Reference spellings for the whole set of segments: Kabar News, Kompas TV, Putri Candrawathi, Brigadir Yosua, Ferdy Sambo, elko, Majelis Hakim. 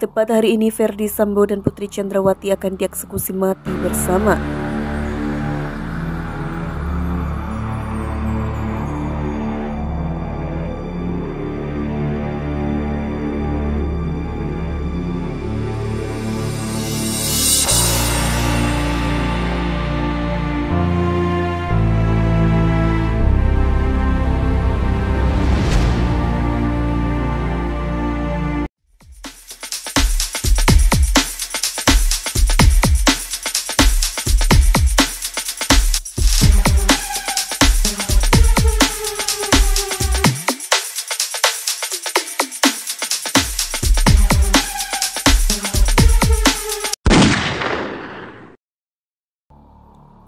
Tepat hari ini Ferdy Sambo dan Putri Candrawathi akan dieksekusi mati bersama.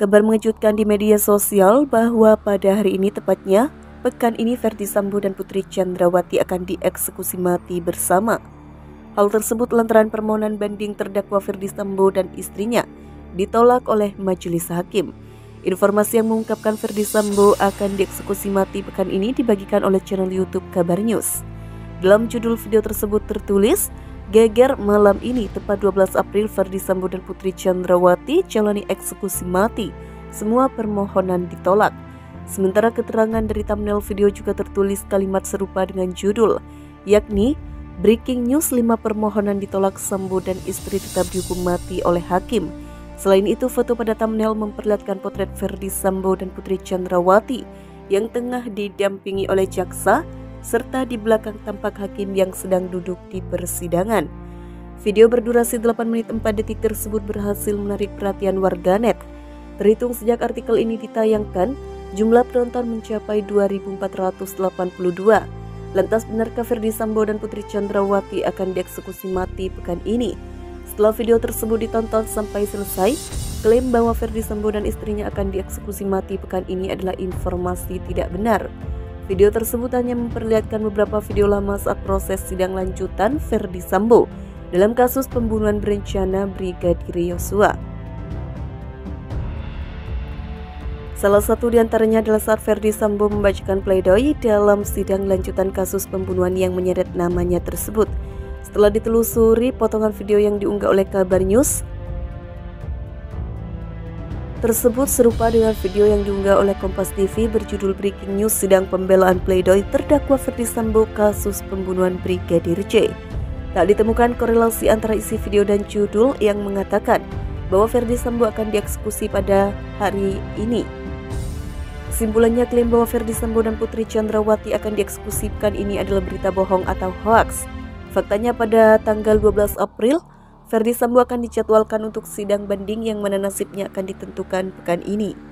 Kabar mengejutkan di media sosial bahwa pada hari ini, tepatnya pekan ini, Ferdy Sambo dan Putri Candrawathi akan dieksekusi mati bersama. Hal tersebut lantaran permohonan banding terdakwa Ferdy Sambo dan istrinya ditolak oleh Majelis Hakim. Informasi yang mengungkapkan Ferdy Sambo akan dieksekusi mati pekan ini dibagikan oleh channel YouTube Kabar News. Dalam judul video tersebut tertulis, "Geger malam ini, tepat 12 April, Ferdy Sambo dan Putri Candrawathi jalani eksekusi mati. Semua permohonan ditolak." Sementara keterangan dari thumbnail video juga tertulis kalimat serupa dengan judul, yakni "Breaking News, 5 permohonan ditolak, Sambo dan istri tetap dihukum mati oleh hakim." Selain itu, foto pada thumbnail memperlihatkan potret Ferdy Sambo dan Putri Candrawathi yang tengah didampingi oleh jaksa, serta di belakang tampak hakim yang sedang duduk di persidangan. Video berdurasi 8 menit 4 detik tersebut berhasil menarik perhatian warganet. Terhitung sejak artikel ini ditayangkan, jumlah penonton mencapai 2.482. Lantas benarkah Ferdy Sambo dan Putri Candrawathi akan dieksekusi mati pekan ini? Setelah video tersebut ditonton sampai selesai, klaim bahwa Ferdy Sambo dan istrinya akan dieksekusi mati pekan ini adalah informasi tidak benar. Video tersebut hanya memperlihatkan beberapa video lama saat proses sidang lanjutan Ferdy Sambo dalam kasus pembunuhan berencana Brigadir Yosua. Salah satu diantaranya adalah saat Ferdy Sambo membacakan pledoi dalam sidang lanjutan kasus pembunuhan yang menyeret namanya tersebut. Setelah ditelusuri, potongan video yang diunggah oleh Kabar News tersebut serupa dengan video yang diunggah oleh Kompas TV berjudul "Breaking News, Sidang Pembelaan Pledoi Terdakwa Ferdy Sambo Kasus Pembunuhan Brigadir J." Tak ditemukan korelasi antara isi video dan judul yang mengatakan bahwa Ferdy Sambo akan dieksekusi pada hari ini. Kesimpulannya, klaim bahwa Ferdy Sambo dan Putri Candrawathi akan dieksekusikan ini adalah berita bohong atau hoaks. Faktanya pada tanggal 12 April, Ferdy Sambo akan dijadwalkan untuk sidang banding yang mana nasibnya akan ditentukan pekan ini.